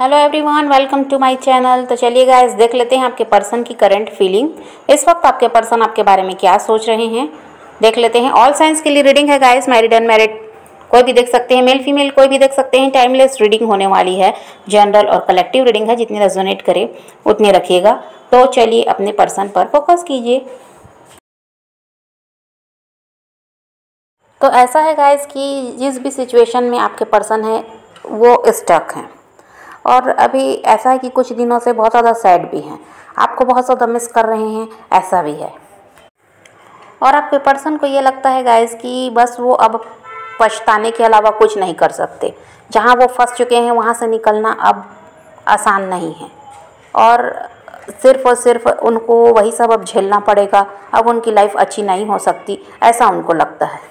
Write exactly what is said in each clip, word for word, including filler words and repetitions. Hello everyone, welcome to my channel. तो चलिए guys, देख लेते हैं आपके पर्सन की करंट फीलिंग। इस वक्त आपके पर्सन आपके बारे में क्या सोच रहे हैं, देख लेते हैं। ऑल साइंस के लिए रीडिंग है गाइस। मैरिड अनमैरिड कोई भी देख सकते हैं, मेल फीमेल कोई भी देख सकते हैं। टाइमलेस रीडिंग होने वाली है, जनरल और कलेक्टिव रीडिंग है। जितनी रेजोनेट करे उतनी रखिएगा। तो चलिए अपने पर्सन पर फोकस कीजिए। तो ऐसा है गाइस कि जिस भी सिचुएशन में आपके पर्सन है वो स्टक हैं, और अभी ऐसा है कि कुछ दिनों से बहुत ज़्यादा सैड भी हैं, आपको बहुत ज़्यादा मिस कर रहे हैं, ऐसा भी है। और आपके पर्सन को ये लगता है गाइस कि बस वो अब पछताने के अलावा कुछ नहीं कर सकते। जहाँ वो फंस चुके हैं वहाँ से निकलना अब आसान नहीं है, और सिर्फ और सिर्फ उनको वही सब अब झेलना पड़ेगा। अब उनकी लाइफ अच्छी नहीं हो सकती, ऐसा उनको लगता है।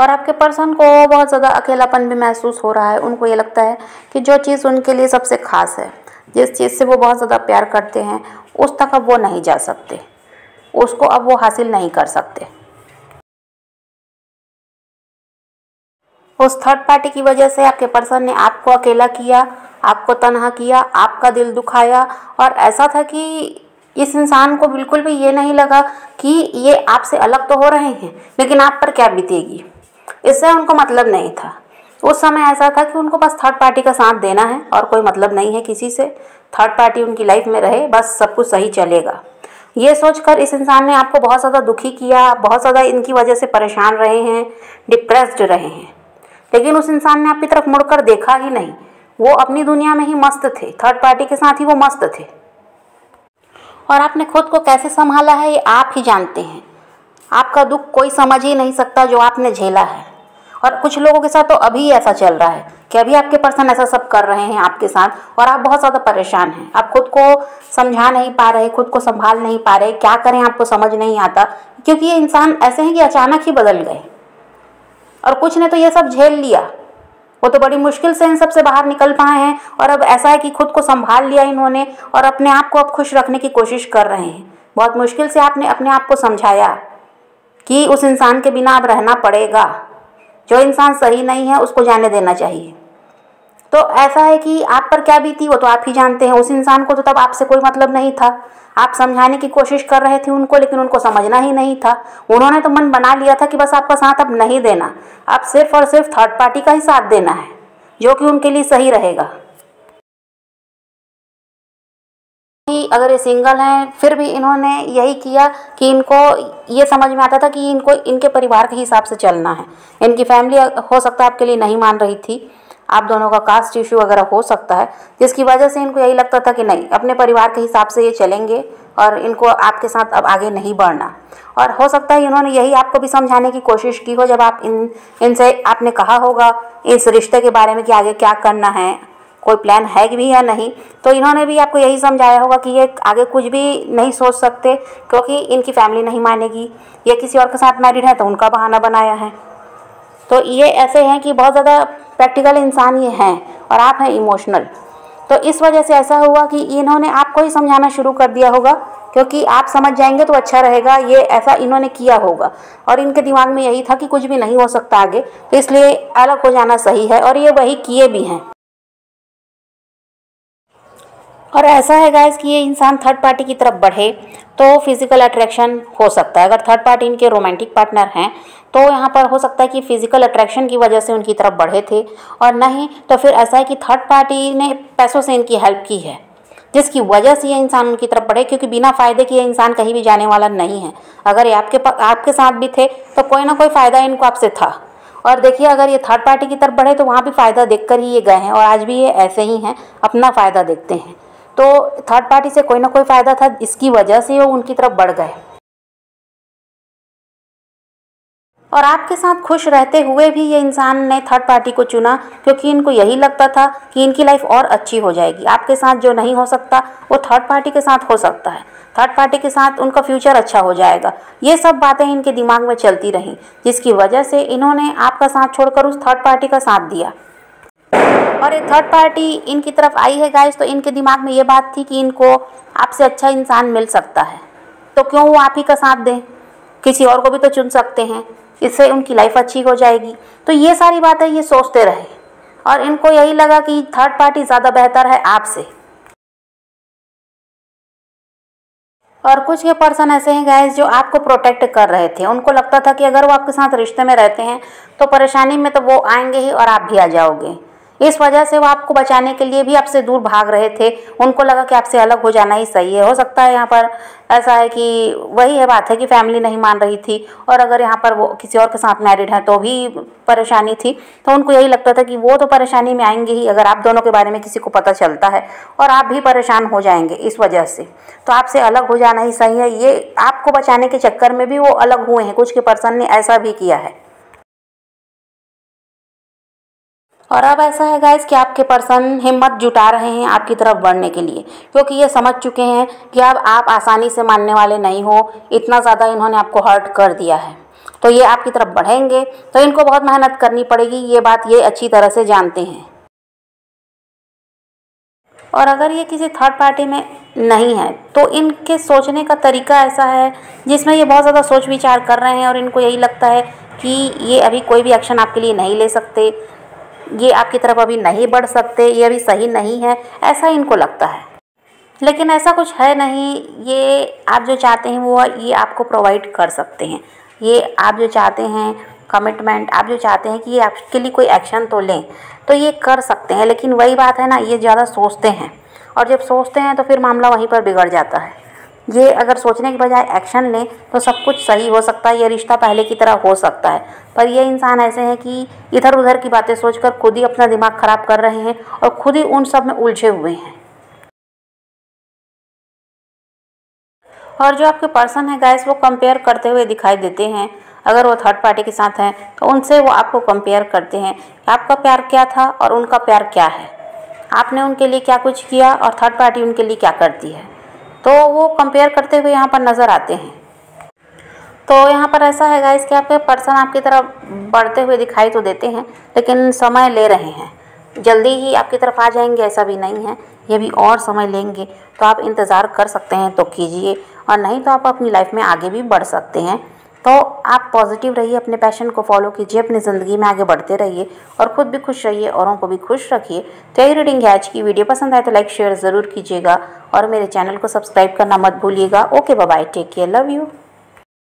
और आपके पर्सन को बहुत ज़्यादा अकेलापन भी महसूस हो रहा है। उनको ये लगता है कि जो चीज़ उनके लिए सबसे ख़ास है, जिस चीज़ से वो बहुत ज़्यादा प्यार करते हैं, उस तक अब वो नहीं जा सकते, उसको अब वो हासिल नहीं कर सकते। उस थर्ड पार्टी की वजह से आपके पर्सन ने आपको अकेला किया, आपको तन्हा किया, आपका दिल दुखाया। और ऐसा था कि इस इंसान को बिल्कुल भी ये नहीं लगा कि ये आपसे अलग तो हो रहे हैं, लेकिन आप पर क्या बीतेगी इससे उनको मतलब नहीं था। उस समय ऐसा था कि उनको बस थर्ड पार्टी का साथ देना है और कोई मतलब नहीं है किसी से। थर्ड पार्टी उनकी लाइफ में रहे, बस सब कुछ सही चलेगा। ये सोचकर इस इंसान ने आपको बहुत ज़्यादा दुखी किया, बहुत ज़्यादा इनकी वजह से परेशान रहे हैं, डिप्रेस्ड रहे हैं। लेकिन उस इंसान ने आपकी तरफ मुड़कर देखा ही नहीं, वो अपनी दुनिया में ही मस्त थे, थर्ड पार्टी के साथ ही वो मस्त थे। और आपने खुद को कैसे संभाला है ये आप ही जानते हैं। आपका दुख कोई समझ ही नहीं सकता जो आपने झेला है। और कुछ लोगों के साथ तो अभी ऐसा चल रहा है कि अभी आपके पर्सन ऐसा सब कर रहे हैं आपके साथ, और आप बहुत ज़्यादा परेशान हैं। आप खुद को समझा नहीं पा रहे, खुद को संभाल नहीं पा रहे, क्या करें आपको समझ नहीं आता, क्योंकि ये इंसान ऐसे हैं कि अचानक ही बदल गए। और कुछ ने तो ये सब झेल लिया, वो तो बड़ी मुश्किल से इन सब से बाहर निकल पाए हैं। और अब ऐसा है कि खुद को संभाल लिया इन्होंने, और अपने आप को अब खुश रखने की कोशिश कर रहे हैं। बहुत मुश्किल से आपने अपने आप को समझाया कि उस इंसान के बिना अब रहना पड़ेगा, जो इंसान सही नहीं है उसको जाने देना चाहिए। तो ऐसा है कि आप पर क्या बीती वो तो आप ही जानते हैं। उस इंसान को तो तब आपसे कोई मतलब नहीं था, आप समझाने की कोशिश कर रहे थे उनको, लेकिन उनको समझना ही नहीं था। उन्होंने तो मन बना लिया था कि बस आपका साथ अब नहीं देना, आप सिर्फ और सिर्फ थर्ड पार्टी का ही साथ देना है, जो कि उनके लिए सही रहेगा। अगर ये सिंगल हैं फिर भी इन्होंने यही किया कि इनको ये समझ में आता था कि इनको इनके परिवार के हिसाब से चलना है। इनकी फैमिली हो सकता है आपके लिए नहीं मान रही थी, आप दोनों का कास्ट इश्यू वगैरह हो सकता है, जिसकी वजह से इनको यही लगता था कि नहीं, अपने परिवार के हिसाब से ये चलेंगे और इनको आपके साथ अब आगे नहीं बढ़ना। और हो सकता है इन्होंने यही आपको भी समझाने की कोशिश की हो, जब आप इन इनसे आपने कहा होगा इस रिश्ते के बारे में कि आगे क्या करना है, कोई प्लान है कि भी या नहीं, तो इन्होंने भी आपको यही समझाया होगा कि ये आगे कुछ भी नहीं सोच सकते क्योंकि इनकी फैमिली नहीं मानेगी, ये किसी और के साथ मैरिड है, तो उनका बहाना बनाया है। तो ये ऐसे हैं कि बहुत ज़्यादा प्रैक्टिकल इंसान ये हैं, और आप हैं इमोशनल। तो इस वजह से ऐसा हुआ कि इन्होंने आपको ही समझाना शुरू कर दिया होगा, क्योंकि आप समझ जाएंगे तो अच्छा रहेगा, ये ऐसा इन्होंने किया होगा। और इनके दिमाग में यही था कि कुछ भी नहीं हो सकता आगे, तो इसलिए अलग हो जाना सही है, और ये वही किए भी हैं। और ऐसा है गाइस कि ये इंसान थर्ड पार्टी की तरफ बढ़े तो फिज़िकल अट्रैक्शन हो सकता है। अगर थर्ड पार्टी इनके रोमांटिक पार्टनर हैं तो यहाँ पर हो सकता है कि फ़िज़िकल अट्रैक्शन की वजह से उनकी तरफ बढ़े थे, और नहीं तो फिर ऐसा है कि थर्ड पार्टी ने पैसों से इनकी हेल्प की है, जिसकी वजह से ये इंसान उनकी तरफ बढ़े, क्योंकि बिना फ़ायदे के ये इंसान कहीं भी जाने वाला नहीं है। अगर ये आपके आपके साथ भी थे तो कोई ना कोई फ़ायदा इनको आपसे था। और देखिए, अगर ये थर्ड पार्टी की तरफ बढ़े तो वहाँ भी फ़ायदा देखकर ही ये गए हैं, और आज भी ये ऐसे ही हैं, अपना फ़ायदा देखते हैं। तो थर्ड पार्टी से कोई ना कोई फ़ायदा था, इसकी वजह से वो उनकी तरफ बढ़ गए। और आपके साथ खुश रहते हुए भी ये इंसान ने थर्ड पार्टी को चुना, क्योंकि इनको यही लगता था कि इनकी लाइफ और अच्छी हो जाएगी। आपके साथ जो नहीं हो सकता वो थर्ड पार्टी के साथ हो सकता है, थर्ड पार्टी के साथ उनका फ्यूचर अच्छा हो जाएगा। ये सब बातें इनके दिमाग में चलती रहीं, जिसकी वजह से इन्होंने आपका साथ छोड़कर उस थर्ड पार्टी का साथ दिया। और ये थर्ड पार्टी इनकी तरफ आई है गाइस, तो इनके दिमाग में ये बात थी कि इनको आपसे अच्छा इंसान मिल सकता है, तो क्यों वो आप ही का साथ दें, किसी और को भी तो चुन सकते हैं, इससे उनकी लाइफ अच्छी हो जाएगी। तो ये सारी बातें ये सोचते रहे, और इनको यही लगा कि थर्ड पार्टी ज़्यादा बेहतर है आपसे। और कुछ ये पर्सन ऐसे हैं गाइस जो आपको प्रोटेक्ट कर रहे थे, उनको लगता था कि अगर वो आपके साथ रिश्ते में रहते हैं तो परेशानी में तो वो आएंगे ही और आप भी आ जाओगे। इस वजह से वो आपको बचाने के लिए भी आपसे दूर भाग रहे थे, उनको लगा कि आपसे अलग हो जाना ही सही है। हो सकता है यहाँ पर ऐसा है कि वही है बात है कि फैमिली नहीं मान रही थी, और अगर यहाँ पर वो किसी और के साथ मैरिड है तो भी परेशानी थी, तो उनको यही लगता था कि वो तो परेशानी में आएंगे ही अगर आप दोनों के बारे में किसी को पता चलता है और आप भी परेशान हो जाएंगे। इस वजह से तो आपसे अलग हो जाना ही सही है। ये आपको बचाने के चक्कर में भी वो अलग हुए हैं, कुछ के पर्सन ने ऐसा भी किया है। और अब ऐसा है गाइस कि आपके पर्सन हिम्मत जुटा रहे हैं आपकी तरफ बढ़ने के लिए, क्योंकि ये समझ चुके हैं कि अब आप आसानी से मानने वाले नहीं हो, इतना ज़्यादा इन्होंने आपको हर्ट कर दिया है। तो ये आपकी तरफ बढ़ेंगे तो इनको बहुत मेहनत करनी पड़ेगी, ये बात ये अच्छी तरह से जानते हैं। और अगर ये किसी थर्ड पार्टी में नहीं है तो इनके सोचने का तरीका ऐसा है जिसमें ये बहुत ज़्यादा सोच विचार कर रहे हैं, और इनको यही लगता है कि ये अभी कोई भी एक्शन आपके लिए नहीं ले सकते, ये आपकी तरफ अभी नहीं बढ़ सकते, ये अभी सही नहीं है, ऐसा इनको लगता है। लेकिन ऐसा कुछ है नहीं, ये आप जो चाहते हैं वो ये आपको प्रोवाइड कर सकते हैं। ये आप जो चाहते हैं कमिटमेंट, आप जो चाहते हैं कि ये आपके लिए कोई एक्शन तो लें, तो ये कर सकते हैं। लेकिन वही बात है ना, ये ज़्यादा सोचते हैं, और जब सोचते हैं तो फिर मामला वहीं पर बिगड़ जाता है। ये अगर सोचने के बजाय एक्शन लें तो सब कुछ सही हो सकता है, ये रिश्ता पहले की तरह हो सकता है। पर ये इंसान ऐसे हैं कि इधर उधर की बातें सोचकर खुद ही अपना दिमाग खराब कर रहे हैं और खुद ही उन सब में उलझे हुए हैं। और जो आपके पर्सन है गाइस वो कंपेयर करते हुए दिखाई देते हैं। अगर वो थर्ड पार्टी के साथ हैं तो उनसे वो आपको कंपेयर करते हैं, आपका प्यार क्या था और उनका प्यार क्या है, आपने उनके लिए क्या कुछ किया और थर्ड पार्टी उनके लिए क्या करती है, तो वो कंपेयर करते हुए यहाँ पर नज़र आते हैं। तो यहाँ पर ऐसा है गाइस कि आपके पर्सन आपकी तरफ बढ़ते हुए दिखाई तो देते हैं, लेकिन समय ले रहे हैं, जल्दी ही आपकी तरफ आ जाएंगे ऐसा भी नहीं है, ये भी और समय लेंगे। तो आप इंतज़ार कर सकते हैं तो कीजिए, और नहीं तो आप अपनी लाइफ में आगे भी बढ़ सकते हैं। तो आप पॉजिटिव रहिए, अपने पैशन को फॉलो कीजिए, अपनी ज़िंदगी में आगे बढ़ते रहिए और ख़ुद भी खुश रहिए, औरों को भी खुश रखिए। तो यही रीडिंग है आज की। वीडियो पसंद आए तो लाइक शेयर ज़रूर कीजिएगा और मेरे चैनल को सब्सक्राइब करना मत भूलिएगा। Okay bye bye, take care, love you.